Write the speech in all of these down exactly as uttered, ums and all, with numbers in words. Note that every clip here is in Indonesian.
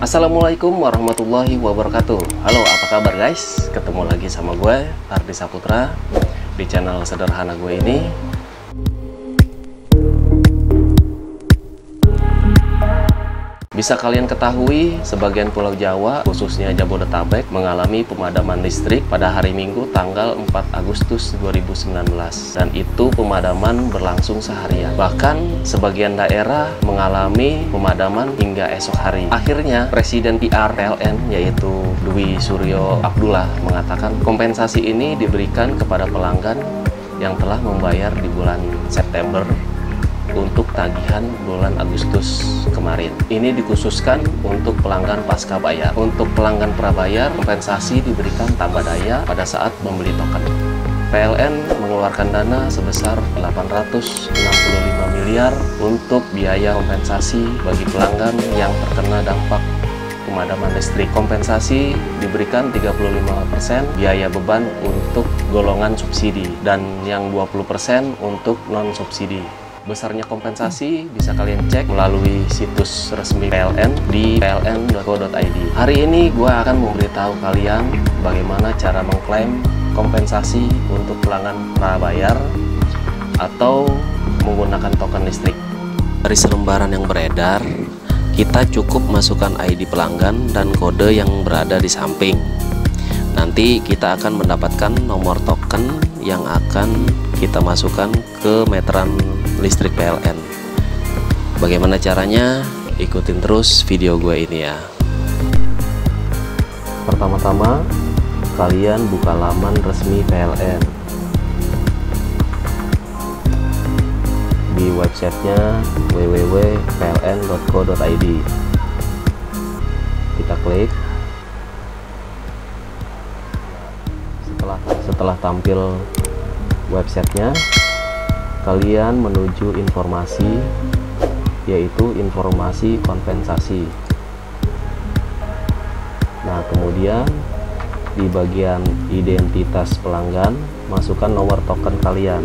Assalamualaikum warahmatullahi wabarakatuh. Halo, apa kabar guys? Ketemu lagi sama gue, Hardi Saputra, di channel Sederhana gue ini. Bisa kalian ketahui, sebagian pulau Jawa, khususnya Jabodetabek, mengalami pemadaman listrik pada hari Minggu tanggal empat Agustus dua ribu sembilan belas. Dan itu pemadaman berlangsung seharian. Bahkan, sebagian daerah mengalami pemadaman hingga esok hari. Akhirnya, Presiden P R P L N, yaitu Dwi Suryo Abdullah, mengatakan kompensasi ini diberikan kepada pelanggan yang telah membayar di bulan September untuk tagihan bulan Agustus kemarin. Ini dikhususkan untuk pelanggan pasca bayar. Untuk pelanggan prabayar, kompensasi diberikan tambah daya pada saat membeli token. P L N mengeluarkan dana sebesar delapan ratus enam puluh lima miliar untuk biaya kompensasi bagi pelanggan yang terkena dampak pemadaman listrik. Kompensasi diberikan tiga puluh lima persen biaya beban untuk golongan subsidi dan yang dua puluh persen untuk non-subsidi. Besarnya kompensasi bisa kalian cek melalui situs resmi P L N di p l n dot co dot i d. Hari ini gue akan memberitahu kalian bagaimana cara mengklaim kompensasi untuk pelanggan prabayar atau menggunakan token listrik. Dari selembaran yang beredar, kita cukup masukkan I D pelanggan dan kode yang berada di samping. Nanti kita akan mendapatkan nomor token yang akan kita masukkan ke meteran listrik P L N. Bagaimana caranya? Ikutin terus video gue ini ya. Pertama-tama kalian buka laman resmi P L N. Di websitenya w w w dot p l n dot co dot i d. Kita klik. Setelah setelah tampil websitenya, kalian menuju informasi, yaitu informasi kompensasi. Nah, kemudian di bagian identitas pelanggan, masukkan nomor token kalian.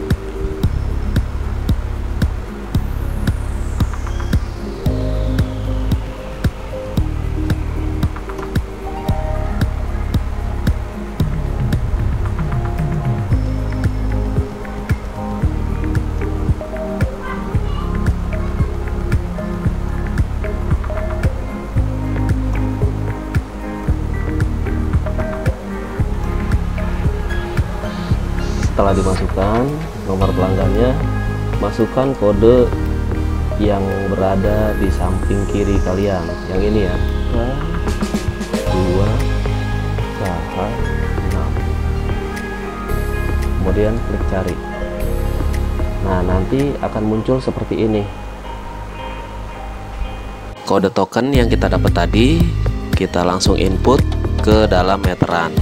Setelah dimasukkan nomor pelanggannya, masukkan kode yang berada di samping kiri kalian, yang ini ya, dua K H enam. Kemudian klik cari. Nah, nanti akan muncul seperti ini kode token yang kita dapat tadi. Kita langsung input ke dalam meteran.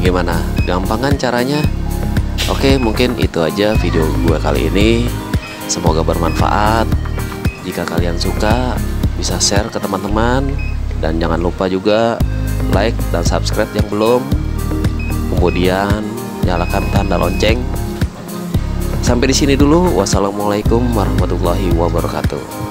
Gimana? Gampang kan caranya? Oke, mungkin itu aja video gue kali ini. Semoga bermanfaat. Jika kalian suka, bisa share ke teman-teman. Dan jangan lupa juga like dan subscribe yang belum. Kemudian nyalakan tanda lonceng. Sampai di sini dulu. Wassalamualaikum warahmatullahi wabarakatuh.